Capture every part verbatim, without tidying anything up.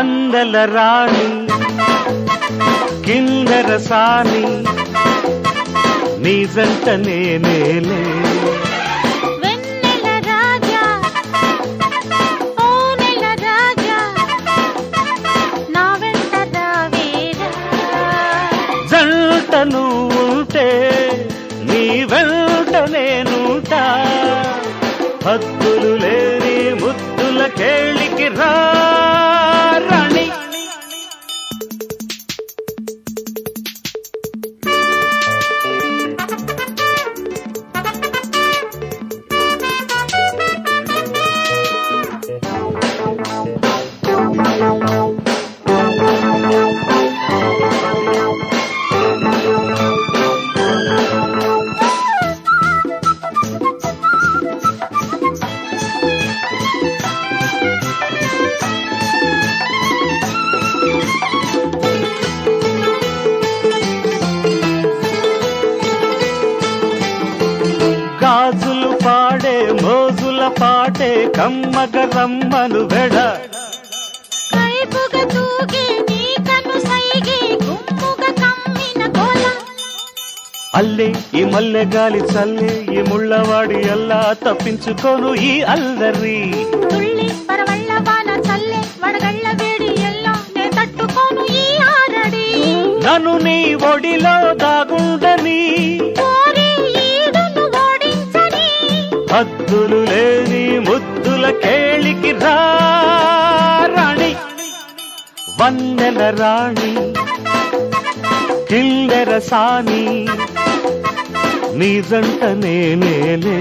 वंदल रानी किन्नर सानी नीजंटने नेले हद्दुलु लेनी मुद्दुल केळिकि रा राणी कम्मगा रम्मनु बेड कैबुगा तूगे नीकनु सैगे गुम्मुगा कम्मिन कोल अल्ले ई मल्लेगाली चल्ले ई मुल्लवाडी अल्ला तप्पिंचुकोनु ई अल्लरी तुल्ली परवल्लवान चल्ले वडगल्ल बेडी अल्ला ने तट्टुकोनु ई आरडी ननु नी ओडिलो दागुंडनी ओरी ईडनु ओडिंचनी हद्दुलु लेनी केळिकि रा राणी वन्नेल राणी किन्नेर सानी नीजंटने नेले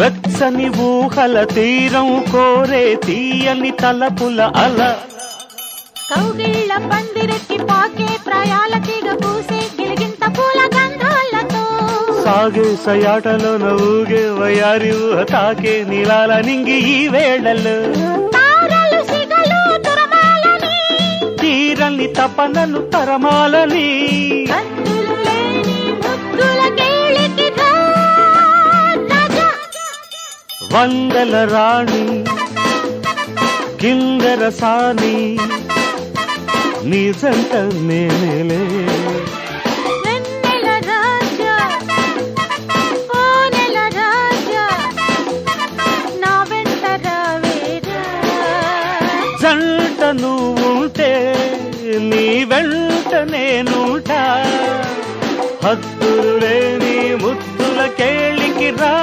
వెచ్చని ఊహల తీరం కోరే తీయని తలపుల అల కౌగిళ్ళ పందిరకి పాకే ప్రయాలకిగ పూసే గిలిగింత పూల గంధాలతో సాగే సయాటలో నవ్వుగే వయారి ఊహ తాకే నీలాల నింగి ఈ వేళలు తారలు సిగలు తురమాలని తీరని తపనలు తరమాలని वंदल राणी किन्नर सानी नीजंटने नेले वेन्नेल राजा ओनेल राजा ना वेंटर वेर जंट नूटे नी वेंटने नूटा हद्दुलु लेनी मुद्दुल केळिकि रा